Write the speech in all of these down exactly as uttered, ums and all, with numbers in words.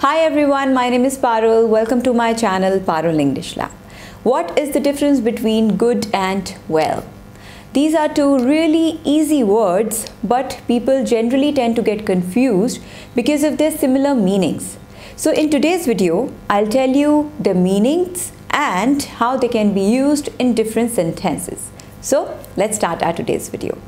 Hi everyone, my name is Parul. Welcome to my channel Parul English Lab. What is the difference between good and well? These are two really easy words, but people generally tend to get confused because of their similar meanings. So in today's video, I'll tell you the meanings and how they can be used in different sentences. So let's start our today's video.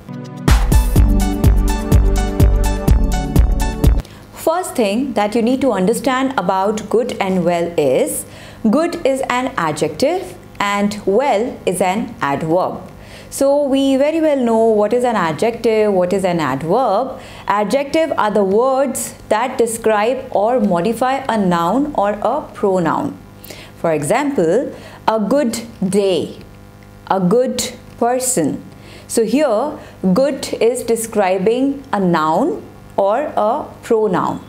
First thing that you need to understand about good and well is, good is an adjective and well is an adverb. So we very well know what is an adjective, what is an adverb. Adjective are the words that describe or modify a noun or a pronoun. For example, a good day, a good person. So here, good is describing a noun or a pronoun.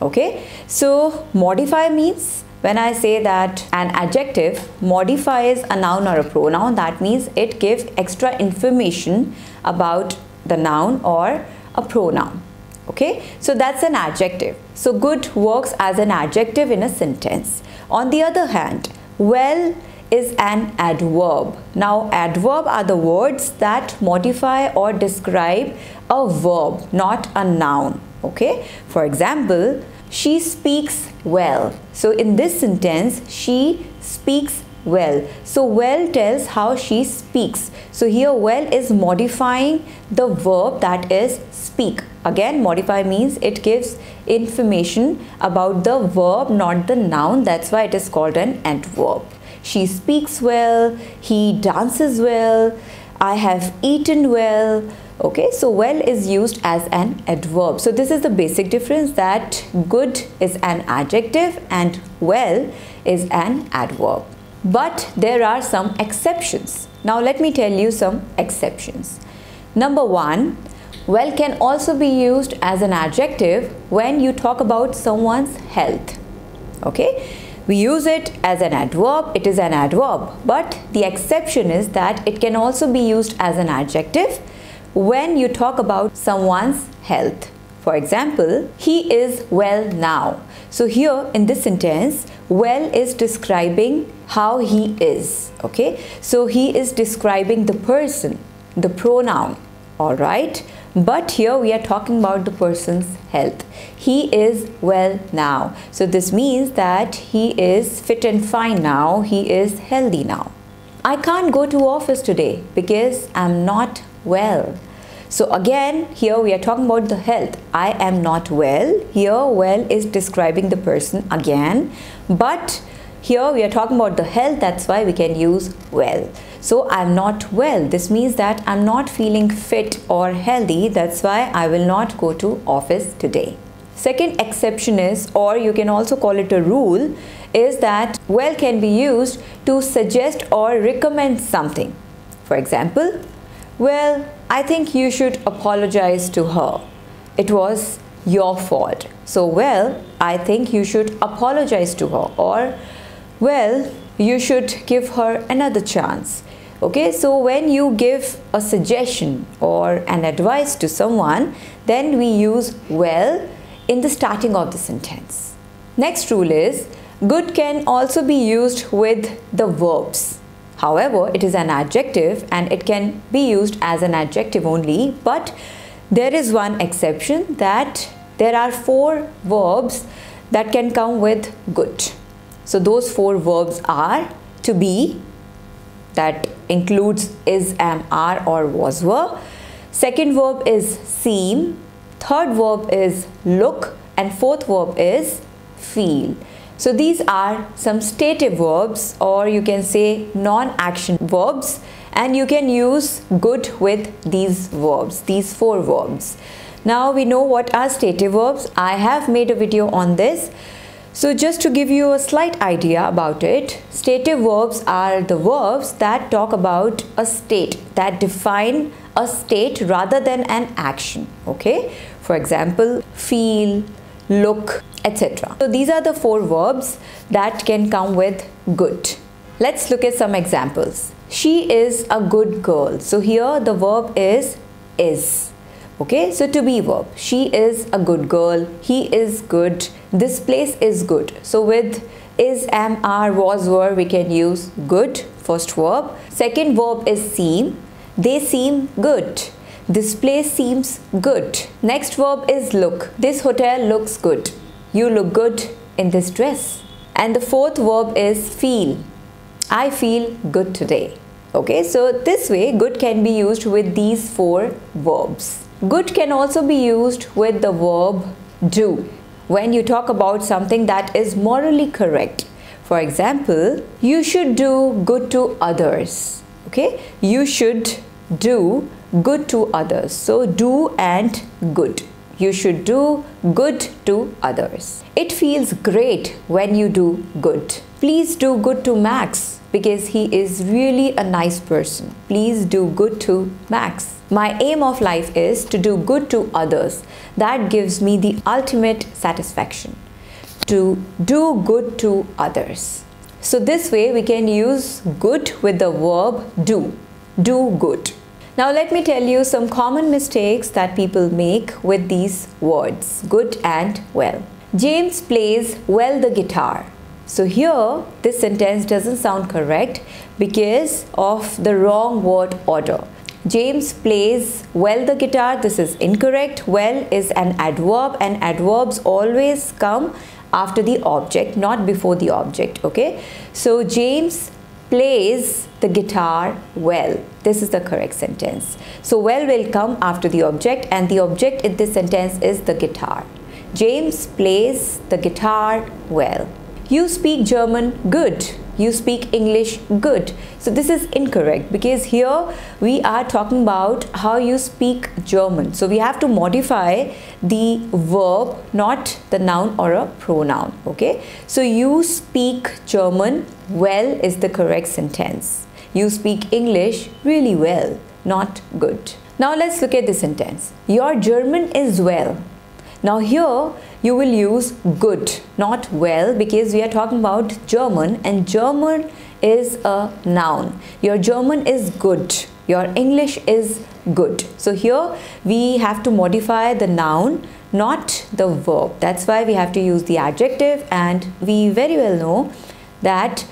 Okay, so modify means when I say that an adjective modifies a noun or a pronoun, that means it gives extra information about the noun or a pronoun. Okay, so that's an adjective. So good works as an adjective in a sentence. On the other hand, well is an adverb. Now adverb are the words that modify or describe a verb, not a noun. Okay, for example, she speaks well. So in this sentence, she speaks well. So well tells how she speaks. So here well is modifying the verb, that is speak. Again, modify means it gives information about the verb, not the noun. That's why it is called an adverb. She speaks well, he dances well, I have eaten well. Okay, so well is used as an adverb. So this is the basic difference, that good is an adjective and well is an adverb. But there are some exceptions. Now let me tell you some exceptions. Number one, well can also be used as an adjective when you talk about someone's health. Okay, we use it as an adverb, it is an adverb, but the exception is that it can also be used as an adjective when you talk about someone's health. For example, he is well now. So here in this sentence, well is describing how he is. Okay, so he is describing the person, the pronoun. All right, but here we are talking about the person's health. He is well now. So this means that he is fit and fine now. He is healthy now. I can't go to office today because I'm not well. So again, here we are talking about the health. I am not well. Here well is describing the person again, but here we are talking about the health, that's why we can use well. So I'm not well. This means that I'm not feeling fit or healthy. That's why I will not go to office today. Second exception is, or you can also call it a rule, is that well can be used to suggest or recommend something. For example, well, I think you should apologize to her. It was your fault. So well, I think you should apologize to her, or well, you should give her another chance. Okay, so when you give a suggestion or an advice to someone, then we use well in the starting of the sentence. Next rule is, good can also be used with the verbs. However, it is an adjective and it can be used as an adjective only, but there is one exception, that there are four verbs that can come with good. So those four verbs are to be, that includes is, am, are, or was, were. Second verb is seem. Third verb is look. And fourth verb is feel. So these are some stative verbs, or you can say non-action verbs, and you can use good with these verbs, these four verbs. Now we know what are stative verbs. I have made a video on this. So just to give you a slight idea about it, stative verbs are the verbs that talk about a state, that define a state rather than an action. Okay, for example, feel, look, et cetera. So these are the four verbs that can come with good. Let's look at some examples. She is a good girl. So here the verb is is. Okay, so to be verb. She is a good girl. He is good. This place is good. So with is, am, are, was, were, we can use good, first verb. Second verb is seem. They seem good. This place seems good. Next verb is look. This hotel looks good. You look good in this dress. And the fourth verb is feel. I feel good today. Okay, so this way good can be used with these four verbs. Good can also be used with the verb do when you talk about something that is morally correct. For example, you should do good to others. Okay, you should do good to others. So do and good. You should do good to others. It feels great when you do good. Please do good to Max because he is really a nice person. Please do good to Max. My aim of life is to do good to others. That gives me the ultimate satisfaction. To do good to others. So this way we can use good with the verb do. Do good. Now let me tell you some common mistakes that people make with these words, good and well. James plays well the guitar. So here this sentence doesn't sound correct because of the wrong word order. James plays well the guitar, this is incorrect. Well is an adverb and adverbs always come after the object, not before the object, okay? So James plays the guitar well. This is the correct sentence. So well will come after the object and the object in this sentence is the guitar. James plays the guitar well. You speak German good. You speak English good. So this is incorrect because here we are talking about how you speak German. So we have to modify the verb, not the noun or a pronoun. Okay. So you speak German well is the correct sentence. You speak English really well, not good. Now let's look at this sentence. Your German is well. Now here you will use good, not well, because we are talking about German and German is a noun. Your German is good. Your English is good. So here we have to modify the noun, not the verb. That's why we have to use the adjective and we very well know that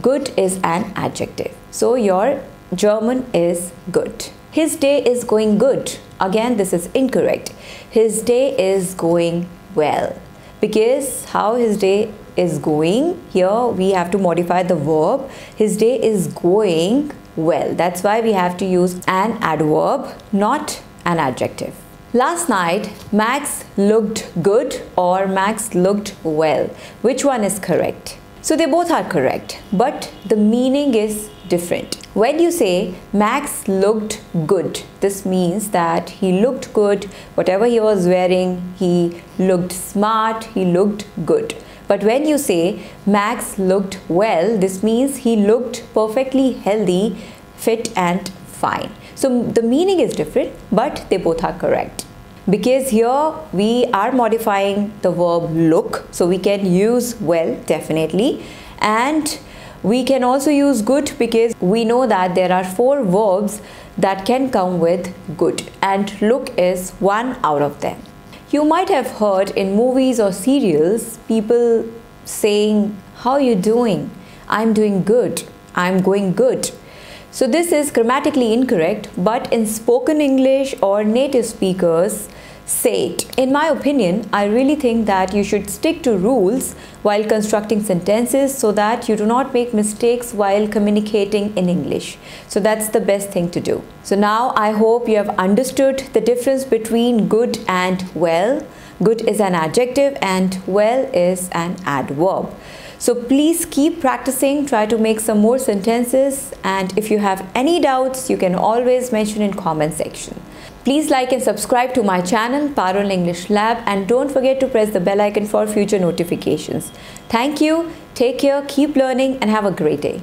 good is an adjective. So your German is good. His day is going good. Again, this is incorrect. His day is going well. Because how his day is going, here we have to modify the verb. His day is going well. That's why we have to use an adverb, not an adjective. Last night, Max looked good or Max looked well. Which one is correct? So they both are correct, but the meaning is different. When you say Max looked good, this means that he looked good, whatever he was wearing, he looked smart, he looked good. But when you say Max looked well, this means he looked perfectly healthy, fit and fine. So the meaning is different, but they both are correct. Because here we are modifying the verb look, so we can use well definitely, and we can also use good because we know that there are four verbs that can come with good and look is one out of them. You might have heard in movies or serials people saying, how are you doing? I'm doing good. I'm going good. So this is grammatically incorrect, but in spoken English or native speakers, say it. In my opinion, I really think that you should stick to rules while constructing sentences so that you do not make mistakes while communicating in English. So that's the best thing to do. So now I hope you have understood the difference between good and well. Good is an adjective and well is an adverb. So please keep practicing, try to make some more sentences, and if you have any doubts, you can always mention in comment section. Please like and subscribe to my channel Parul English Lab and don't forget to press the bell icon for future notifications. Thank you, take care, keep learning and have a great day.